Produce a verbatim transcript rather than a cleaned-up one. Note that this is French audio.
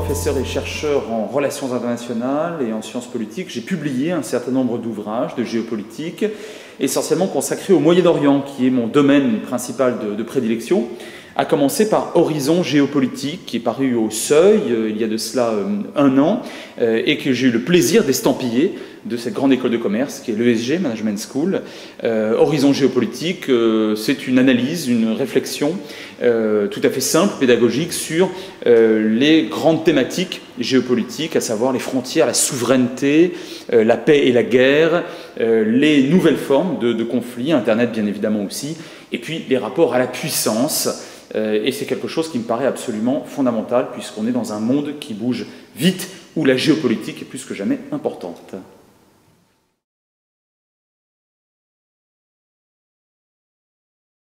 professeur et chercheur en relations internationales et en sciences politiques, j'ai publié un certain nombre d'ouvrages de géopolitique, essentiellement consacrés au Moyen Orient, qui est mon domaine principal de, de prédilection, à commencer par Horizons Géopolitiques, qui est paru au Seuil euh, il y a de cela euh, un an, euh, et que j'ai eu le plaisir d'estampiller de cette grande école de commerce, qui est l'E S G, Management School. Euh, Horizons Géopolitiques, euh, c'est une analyse, une réflexion euh, tout à fait simple, pédagogique, sur euh, les grandes thématiques géopolitiques, à savoir les frontières, la souveraineté, euh, la paix et la guerre, euh, les nouvelles formes de, de conflits, Internet bien évidemment aussi, et puis les rapports à la puissance. Et c'est quelque chose qui me paraît absolument fondamental puisqu'on est dans un monde qui bouge vite où la géopolitique est plus que jamais importante.